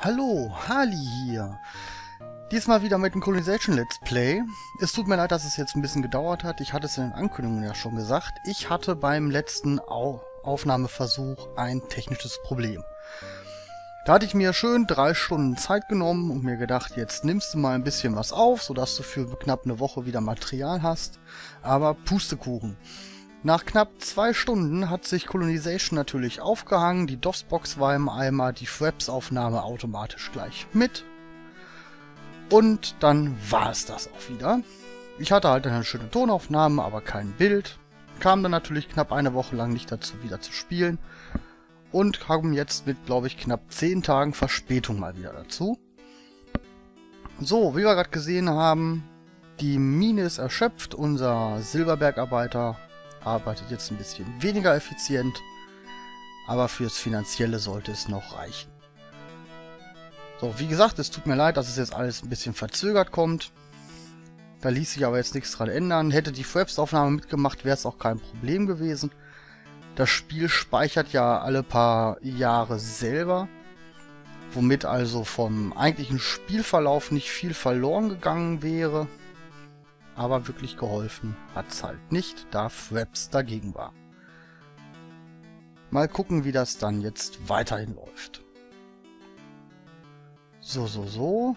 Hallo, Harley hier. Diesmal wieder mit dem Colonization Let's Play. Es tut mir leid, dass es jetzt ein bisschen gedauert hat. Ich hatte es in den Ankündigungen ja schon gesagt. Ich hatte beim letzten Aufnahmeversuch ein technisches Problem. Da hatte ich mir schön 3 Stunden Zeit genommen und mir gedacht, jetzt nimmst du mal ein bisschen was auf, sodass du für knapp eine Woche wieder Material hast. Aber Pustekuchen. Nach knapp 2 Stunden hat sich Colonization natürlich aufgehangen, die DOS-Box war im Eimer, die Fraps-Aufnahme automatisch gleich mit. Und dann war es das auch wieder. Ich hatte halt eine schöne Tonaufnahme, aber kein Bild. Kam dann natürlich knapp eine Woche lang nicht dazu, wieder zu spielen. Und kam jetzt mit, glaube ich, knapp 10 Tagen Verspätung mal wieder dazu. So, wie wir gerade gesehen haben, die Mine ist erschöpft, unser Silberbergarbeiter arbeitet jetzt ein bisschen weniger effizient, aber fürs Finanzielle sollte es noch reichen. So, wie gesagt, es tut mir leid, dass es jetzt alles ein bisschen verzögert kommt. Da ließ sich aber jetzt nichts dran ändern. Hätte die Fraps-Aufnahme mitgemacht, wäre es auch kein Problem gewesen. Das Spiel speichert ja alle paar Jahre selber, womit also vom eigentlichen Spielverlauf nicht viel verloren gegangen wäre. Aber wirklich geholfen hat's halt nicht, da Fraps dagegen war. Mal gucken, wie das dann jetzt weiterhin läuft. So.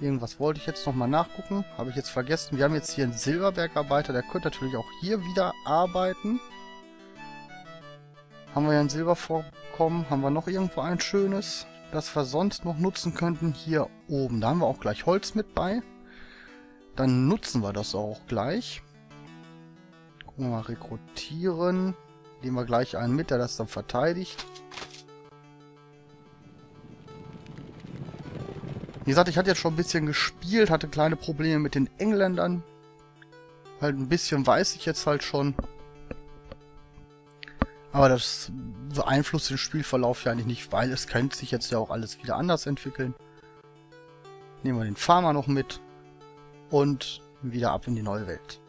Irgendwas wollte ich jetzt nochmal nachgucken. Habe ich jetzt vergessen. Wir haben jetzt hier einen Silberbergarbeiter, der könnte natürlich auch hier wieder arbeiten. Haben wir ja ein Silbervorkommen. Haben wir noch irgendwo ein schönes, das wir sonst noch nutzen könnten? Hier oben. Da haben wir auch gleich Holz mit bei. Dann nutzen wir das auch gleich. Gucken wir mal, rekrutieren. Nehmen wir gleich einen mit, der das dann verteidigt. Wie gesagt, ich hatte jetzt schon ein bisschen gespielt, hatte kleine Probleme mit den Engländern. Halt ein bisschen weiß ich jetzt halt schon. Aber das beeinflusst den Spielverlauf ja eigentlich nicht, weil es könnte sich jetzt ja auch alles wieder anders entwickeln. Nehmen wir den Farmer noch mit. Und wieder ab in die neue Welt.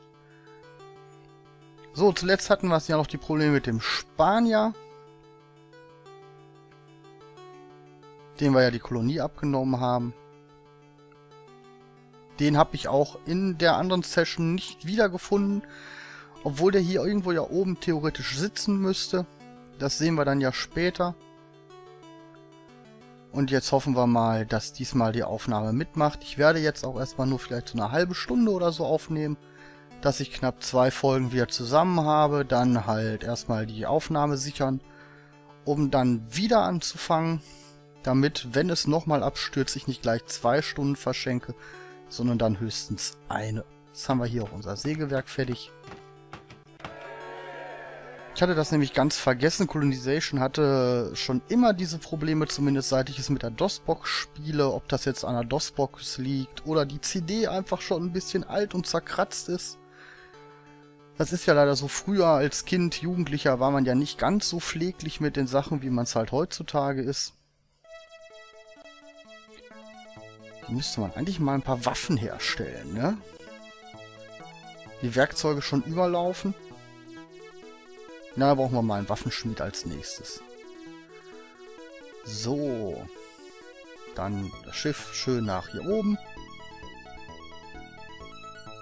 So, zuletzt hatten wir ja noch die Probleme mit dem Spanier. Den wir ja die Kolonie abgenommen haben. Den habe ich auch in der anderen Session nicht wiedergefunden. Obwohl der hier irgendwo ja oben theoretisch sitzen müsste. Das sehen wir dann ja später. Und jetzt hoffen wir mal, dass diesmal die Aufnahme mitmacht. Ich werde jetzt auch erstmal nur vielleicht so eine halbe Stunde oder so aufnehmen, dass ich knapp 2 Folgen wieder zusammen habe. Dann halt erstmal die Aufnahme sichern, um dann wieder anzufangen, damit, wenn es nochmal abstürzt, ich nicht gleich 2 Stunden verschenke, sondern dann höchstens eine. Jetzt haben wir hier auch unser Sägewerk fertig. Ich hatte das nämlich ganz vergessen, Colonization hatte schon immer diese Probleme, zumindest seit ich es mit der DOS-Box spiele, ob das jetzt an der DOS-Box liegt oder die CD einfach schon ein bisschen alt und zerkratzt ist. Das ist ja leider so, früher als Kind, Jugendlicher war man ja nicht ganz so pfleglich mit den Sachen, wie man es halt heutzutage ist. Da müsste man eigentlich mal ein paar Waffen herstellen, ne? Die Werkzeuge schon überlaufen. Na, brauchen wir mal einen Waffenschmied als nächstes. So. Dann das Schiff schön nach hier oben.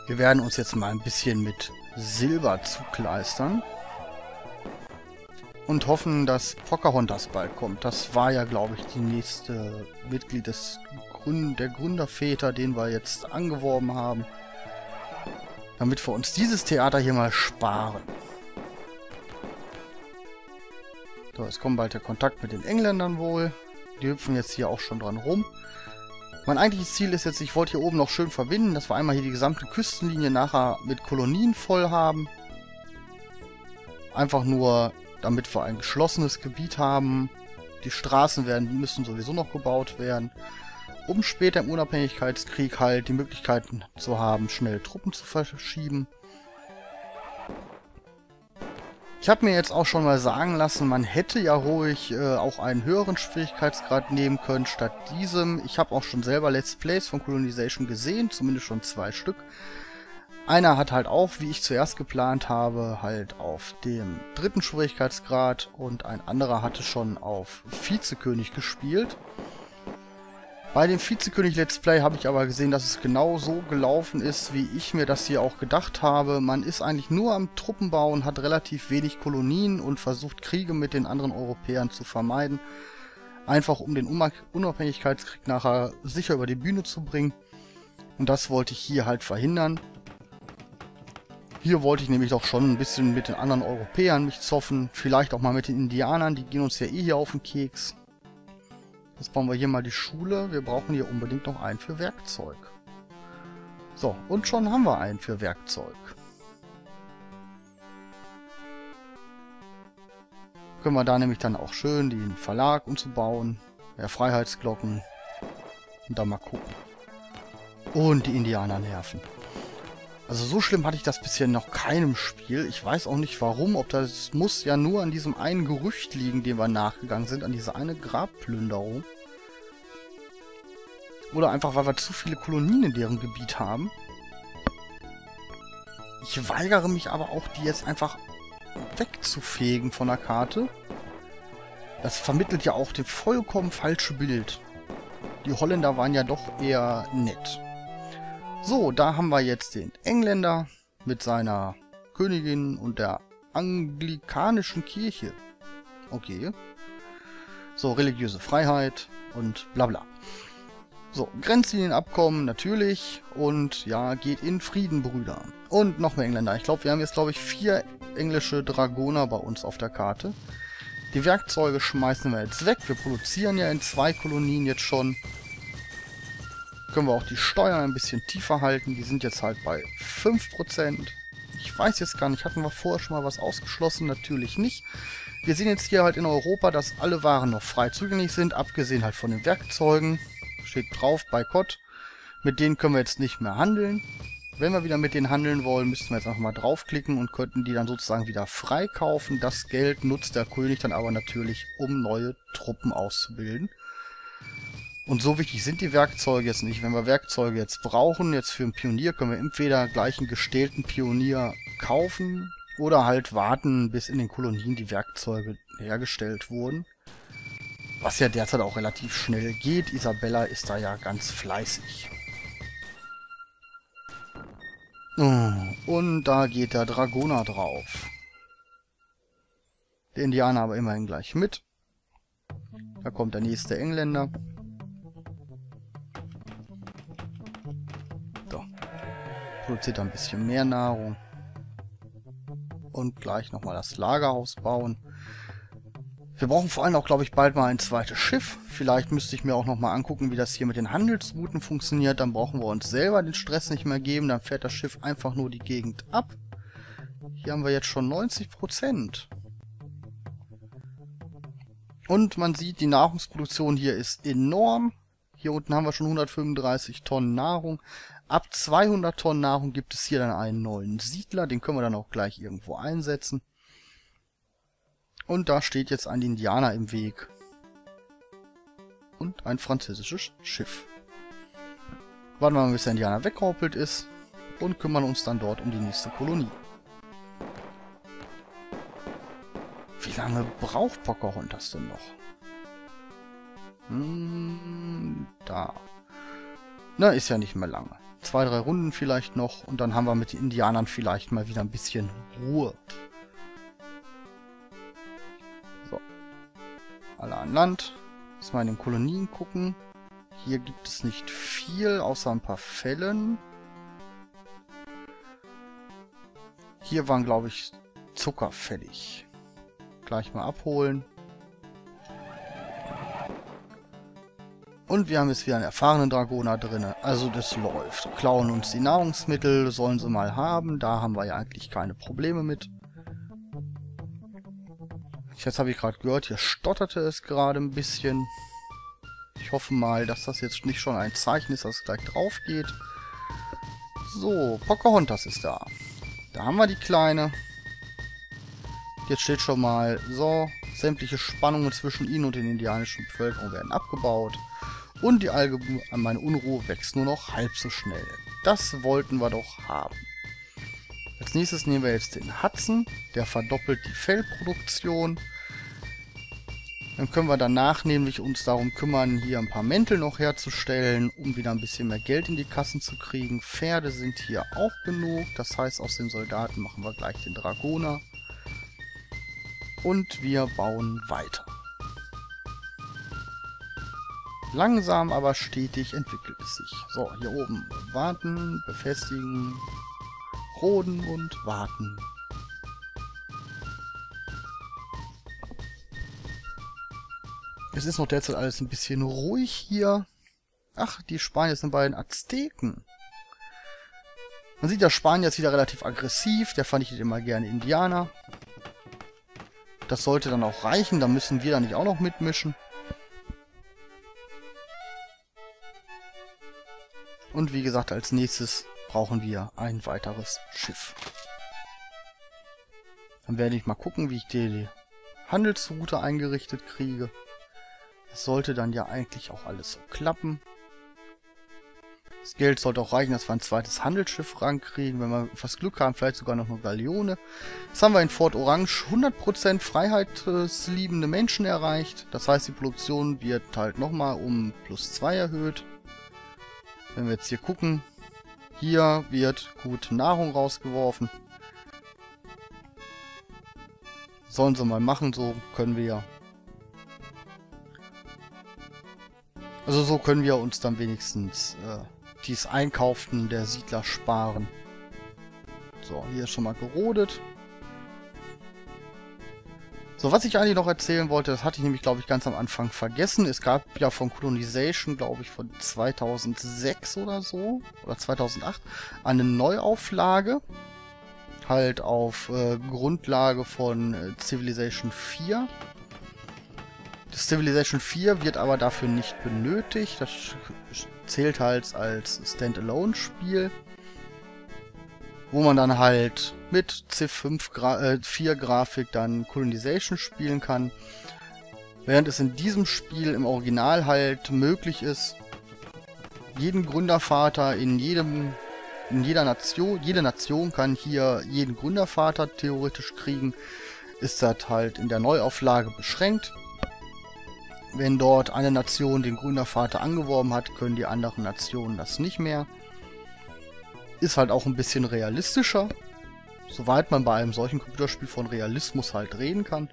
Wir werden uns jetzt mal ein bisschen mit Silber zukleistern. Und hoffen, dass Pocahontas bald kommt. Das war ja, glaube ich, die nächste Mitglied des der Gründerväter, den wir jetzt angeworben haben. Damit wir uns dieses Theater hier mal sparen. So, es kommt bald der Kontakt mit den Engländern wohl. Die hüpfen jetzt hier auch schon dran rum. Mein eigentliches Ziel ist jetzt, ich wollte hier oben noch schön verbinden, dass wir einmal hier die gesamte Küstenlinie nachher mit Kolonien voll haben. Einfach nur, damit wir ein geschlossenes Gebiet haben. Die Straßen müssen sowieso noch gebaut werden. Um später im Unabhängigkeitskrieg halt die Möglichkeiten zu haben, schnell Truppen zu verschieben. Ich habe mir jetzt auch schon mal sagen lassen, man hätte ja ruhig auch einen höheren Schwierigkeitsgrad nehmen können statt diesem. Ich habe auch schon selber Let's Plays von Colonization gesehen, zumindest schon 2 Stück. Einer hat halt auch, wie ich zuerst geplant habe, halt auf dem 3. Schwierigkeitsgrad und ein anderer hatte schon auf Vizekönig gespielt. Bei dem Vizekönig-Let's Play habe ich aber gesehen, dass es genau so gelaufen ist, wie ich mir das hier auch gedacht habe. Man ist eigentlich nur am Truppenbauen, hat relativ wenig Kolonien und versucht Kriege mit den anderen Europäern zu vermeiden. Einfach um den Unabhängigkeitskrieg nachher sicher über die Bühne zu bringen. Und das wollte ich hier halt verhindern. Hier wollte ich nämlich doch schon ein bisschen mit den anderen Europäern mich zoffen. Vielleicht auch mal mit den Indianern, die gehen uns ja eh hier auf den Keks. Jetzt bauen wir hier mal die Schule. Wir brauchen hier unbedingt noch einen für Werkzeug. So, und schon haben wir einen für Werkzeug. Können wir da nämlich dann auch schön den Verlag umzubauen. Ja, Freiheitsglocken. Und dann mal gucken. Und die Indianer nerven. Also so schlimm hatte ich das bisher noch keinem Spiel. Ich weiß auch nicht warum. Ob das muss ja nur an diesem einen Gerücht liegen, dem wir nachgegangen sind. An diese eine Grabplünderung. Oder einfach, weil wir zu viele Kolonien in deren Gebiet haben. Ich weigere mich aber auch, die jetzt einfach wegzufegen von der Karte. Das vermittelt ja auch das vollkommen falsche Bild. Die Holländer waren ja doch eher nett. So, da haben wir jetzt den Engländer mit seiner Königin und der anglikanischen Kirche. Okay. So, religiöse Freiheit und bla bla. So, Grenzlinienabkommen natürlich und ja, geht in Frieden, Brüder. Und noch mehr Engländer. Ich glaube, wir haben jetzt, vier englische Dragoner bei uns auf der Karte. Die Werkzeuge schmeißen wir jetzt weg. Wir produzieren ja in 2 Kolonien jetzt schon. Können wir auch die Steuern ein bisschen tiefer halten. Die sind jetzt halt bei 5%. Ich weiß jetzt gar nicht, hatten wir vorher schon mal was ausgeschlossen? Natürlich nicht. Wir sehen jetzt hier halt in Europa, dass alle Waren noch frei zugänglich sind, abgesehen halt von den Werkzeugen. Steht drauf, Boykott. Mit denen können wir jetzt nicht mehr handeln. Wenn wir wieder mit denen handeln wollen, müssten wir jetzt einfach mal draufklicken und könnten die dann sozusagen wieder freikaufen. Das Geld nutzt der König dann aber natürlich, um neue Truppen auszubilden. Und so wichtig sind die Werkzeuge jetzt nicht. Wenn wir Werkzeuge jetzt brauchen, jetzt für einen Pionier, können wir entweder gleich einen gestählten Pionier kaufen oder halt warten, bis in den Kolonien die Werkzeuge hergestellt wurden. Was ja derzeit auch relativ schnell geht. Isabella ist da ja ganz fleißig. Und da geht der Dragoner drauf. Der Indianer aber immerhin gleich mit. Da kommt der nächste Engländer. So. Produziert ein bisschen mehr Nahrung. Und gleich nochmal das Lagerhaus bauen. Wir brauchen vor allem auch, bald mal ein zweites Schiff. Vielleicht müsste ich mir auch nochmal angucken, wie das hier mit den Handelsrouten funktioniert. Dann brauchen wir uns selber den Stress nicht mehr geben. Dann fährt das Schiff einfach nur die Gegend ab. Hier haben wir jetzt schon 90%. Und man sieht, die Nahrungsproduktion hier ist enorm. Hier unten haben wir schon 135 Tonnen Nahrung. Ab 200 Tonnen Nahrung gibt es hier dann einen neuen Siedler. Den können wir dann auch gleich irgendwo einsetzen. Und da steht jetzt ein Indianer im Weg. Und ein französisches Schiff. Warten wir mal, bis der Indianer weggehoppelt ist. Und kümmern uns dann dort um die nächste Kolonie. Wie lange braucht Pocahontas denn noch? Da. Na, ist ja nicht mehr lange. 2, 3 Runden vielleicht noch. Und dann haben wir mit den Indianern vielleicht mal wieder ein bisschen Ruhe. Alle an Land. Lass mal in den Kolonien gucken. Hier gibt es nicht viel, außer ein paar Fällen. Hier waren, Zucker fällig. Gleich mal abholen. Und wir haben jetzt wieder einen erfahrenen Dragoner drin. Also das läuft. Klauen uns die Nahrungsmittel, sollen sie mal haben. Da haben wir ja eigentlich keine Probleme mit. Jetzt habe ich gerade gehört, hier stotterte es gerade ein bisschen. Ich hoffe mal, dass das jetzt nicht schon ein Zeichen ist, dass es gleich drauf geht. So, Pocahontas ist da. Da haben wir die Kleine. Jetzt steht schon mal, so, sämtliche Spannungen zwischen ihnen und den indianischen Bevölkerung werden abgebaut. Und die allgemeine Unruhe wächst nur noch halb so schnell. Das wollten wir doch haben. Als nächstes nehmen wir jetzt den Hudson, der verdoppelt die Fellproduktion. Dann können wir danach nämlich uns darum kümmern, hier ein paar Mäntel noch herzustellen, um wieder ein bisschen mehr Geld in die Kassen zu kriegen. Pferde sind hier auch genug, das heißt, aus den Soldaten machen wir gleich den Dragoner. Und wir bauen weiter. Langsam, aber stetig entwickelt es sich. So, hier oben warten, befestigen, roden und warten. Es ist noch derzeit alles ein bisschen ruhig hier. Ach, die Spanier sind bei den Azteken. Man sieht, der Spanier ist wieder relativ aggressiv. Der vernichtet immer gerne Indianer. Das sollte dann auch reichen. Da müssen wir dann nicht auch noch mitmischen. Und wie gesagt, als nächstes brauchen wir ein weiteres Schiff. Dann werde ich mal gucken, wie ich die Handelsroute eingerichtet kriege. Das sollte dann ja eigentlich auch alles so klappen. Das Geld sollte auch reichen, dass wir ein zweites Handelsschiff rankriegen. Wenn wir etwas Glück haben, vielleicht sogar noch eine Galeone. Jetzt haben wir in Fort Orange 100% freiheitsliebende Menschen erreicht. Das heißt, die Produktion wird halt nochmal um +2 erhöht. Wenn wir jetzt hier gucken, hier wird gut Nahrung rausgeworfen. Sollen sie mal machen, so können wir ja. Also so können wir uns dann wenigstens dies Einkaufen der Siedler sparen. So, hier ist schon mal gerodet. So, was ich eigentlich noch erzählen wollte, das hatte ich nämlich, glaube ich, ganz am Anfang vergessen. Es gab ja von Colonization, glaube ich, von 2006 oder so, oder 2008, eine Neuauflage. Halt auf Grundlage von Civilization 4. Das Civilization 4 wird aber dafür nicht benötigt. Das zählt halt als Standalone-Spiel, wo man dann halt mit C4-Grafik dann Colonization spielen kann. Während es in diesem Spiel im Original halt möglich ist, jeden Gründervater jede Nation kann hier jeden Gründervater theoretisch kriegen, ist das halt in der Neuauflage beschränkt. Wenn dort eine Nation den Gründervater angeworben hat, können die anderen Nationen das nicht mehr. Ist halt auch ein bisschen realistischer, soweit man bei einem solchen Computerspiel von Realismus halt reden kann.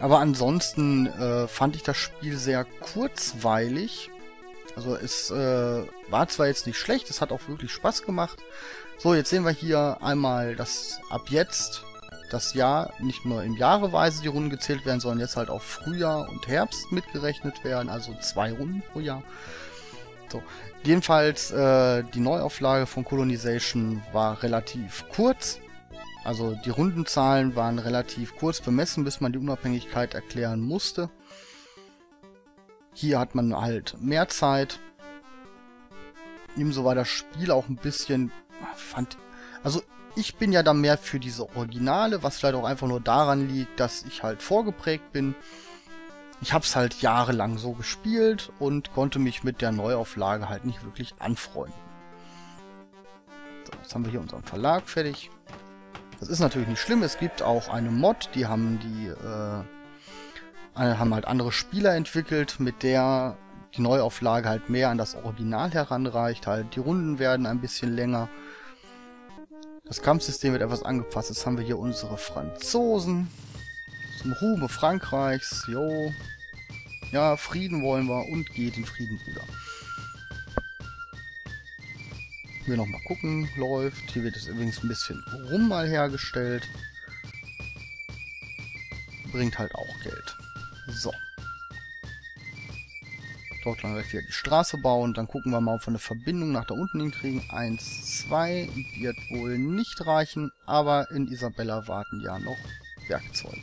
Aber ansonsten fand ich das Spiel sehr kurzweilig. Also es war zwar jetzt nicht schlecht, es hat auch wirklich Spaß gemacht. So, jetzt sehen wir hier einmal, dass ab jetzt das Jahr nicht nur im Jahreweise die Runden gezählt werden, sondern jetzt halt auch Frühjahr und Herbst mitgerechnet werden, also 2 Runden pro Jahr. So. Jedenfalls, die Neuauflage von Colonization war relativ kurz. Also die Rundenzahlen waren relativ kurz bemessen, bis man die Unabhängigkeit erklären musste. Hier hat man halt mehr Zeit. Ebenso war das Spiel auch ein bisschen, also ich bin ja dann mehr für diese Originale, was vielleicht auch einfach nur daran liegt, dass ich halt vorgeprägt bin. Ich habe es halt jahrelang so gespielt und konnte mich mit der Neuauflage halt nicht wirklich anfreunden. So, jetzt haben wir hier unseren Verlag fertig. Das ist natürlich nicht schlimm, es gibt auch eine Mod, die haben halt andere Spieler entwickelt, mit der die Neuauflage halt mehr an das Original heranreicht. Halt die Runden werden ein bisschen länger. Das Kampfsystem wird etwas angepasst. Jetzt haben wir hier unsere Franzosen. Zum Ruhme Frankreichs, jo. Ja, Frieden wollen wir und geht in Frieden, Bruder. Hier nochmal gucken, läuft. Hier wird es übrigens ein bisschen rum mal hergestellt. Bringt halt auch Geld. So. Dort können wir wieder die Straße bauen. Dann gucken wir mal, ob wir eine Verbindung nach da unten hinkriegen. 1, 2 wird wohl nicht reichen, aber in Isabella warten ja noch Werkzeuge.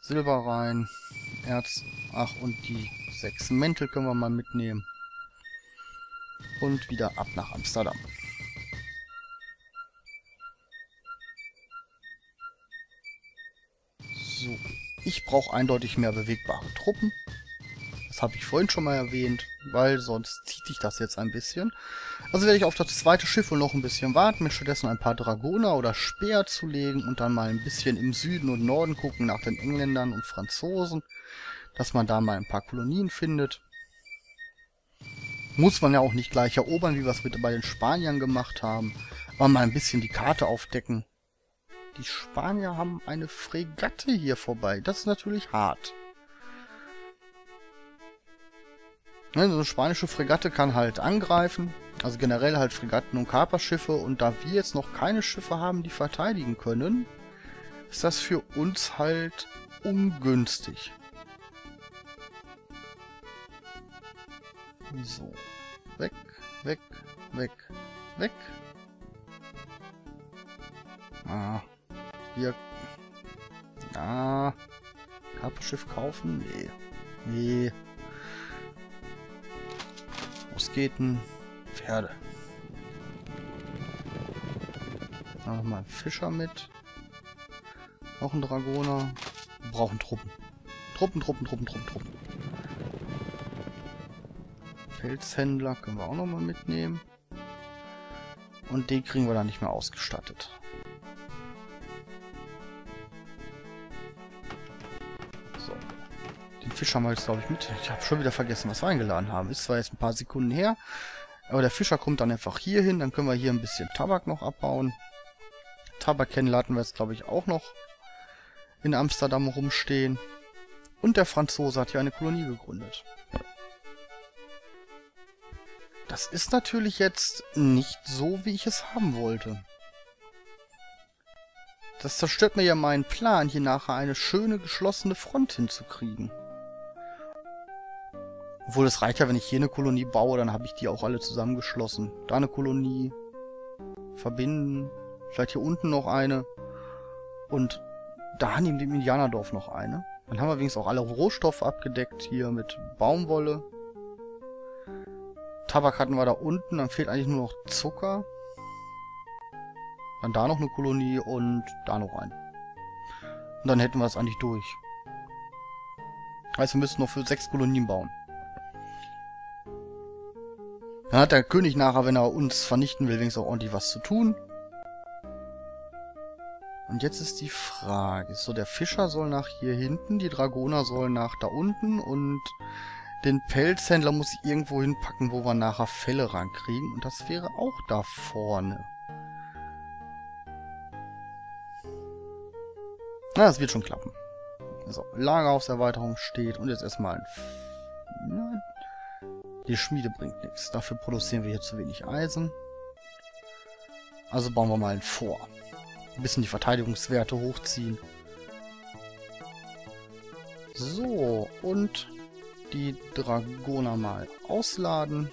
Silber rein, Erz, ach und die 6 Mäntel können wir mal mitnehmen. Und wieder ab nach Amsterdam. So, ich brauche eindeutig mehr bewegbare Truppen. Das habe ich vorhin schon mal erwähnt, weil sonst zieht sich das jetzt ein bisschen. Also werde ich auf das zweite Schiff wohl noch ein bisschen warten, mir stattdessen ein paar Dragoner oder Speer zulegen und dann mal ein bisschen im Süden und Norden gucken nach den Engländern und Franzosen, dass man da mal ein paar Kolonien findet. Muss man ja auch nicht gleich erobern, wie wir es bei den Spaniern gemacht haben, aber mal ein bisschen die Karte aufdecken. Die Spanier haben eine Fregatte hier vorbei, das ist natürlich hart. So eine spanische Fregatte kann halt angreifen, also generell halt Fregatten und Kaperschiffe, und da wir jetzt noch keine Schiffe haben, die verteidigen können, ist das für uns halt ungünstig. So, weg, weg, weg, weg. Ah, hier. Ah, Kaperschiff kaufen? Nee. Nee. Musketen, Pferde. Dann nochmal einen Fischer mit. Noch ein Dragoner. Wir brauchen Truppen. Truppen. Pelzhändler können wir auch nochmal mitnehmen. Und den kriegen wir dann nicht mehr ausgestattet. Fischer mal jetzt, glaube ich, mit. Ich habe schon wieder vergessen, was wir eingeladen haben. Ist zwar jetzt ein paar Sekunden her, aber der Fischer kommt dann einfach hier hin. Dann können wir hier ein bisschen Tabak noch abbauen. Tabakhändler hatten wir jetzt, glaube ich, auch noch in Amsterdam rumstehen. Und der Franzose hat hier eine Kolonie gegründet. Das ist natürlich jetzt nicht so, wie ich es haben wollte. Das zerstört mir ja meinen Plan, hier nachher eine schöne, geschlossene Front hinzukriegen. Obwohl, es reicht ja, wenn ich hier eine Kolonie baue, dann habe ich die auch alle zusammengeschlossen. Da eine Kolonie. Verbinden. Vielleicht hier unten noch eine. Und da neben dem Indianerdorf noch eine. Dann haben wir wenigstens auch alle Rohstoffe abgedeckt. Hier mit Baumwolle. Tabak hatten wir da unten. Dann fehlt eigentlich nur noch Zucker. Dann da noch eine Kolonie und da noch eine. Und dann hätten wir es eigentlich durch. Heißt, wir müssen noch für 6 Kolonien bauen. Dann hat der König nachher, wenn er uns vernichten will, wenigstens auch ordentlich was zu tun. Und jetzt ist die Frage. So, der Fischer soll nach hier hinten, die Dragoner sollen nach da unten und den Pelzhändler muss ich irgendwo hinpacken, wo wir nachher Felle rankriegen. Und das wäre auch da vorne. Na, das wird schon klappen. So, Lagerhauserweiterung steht und jetzt erstmal ein... Nein. Die Schmiede bringt nichts. Dafür produzieren wir hier zu wenig Eisen. Also bauen wir mal einen vor. Ein bisschen die Verteidigungswerte hochziehen. So, und die Dragoner mal ausladen.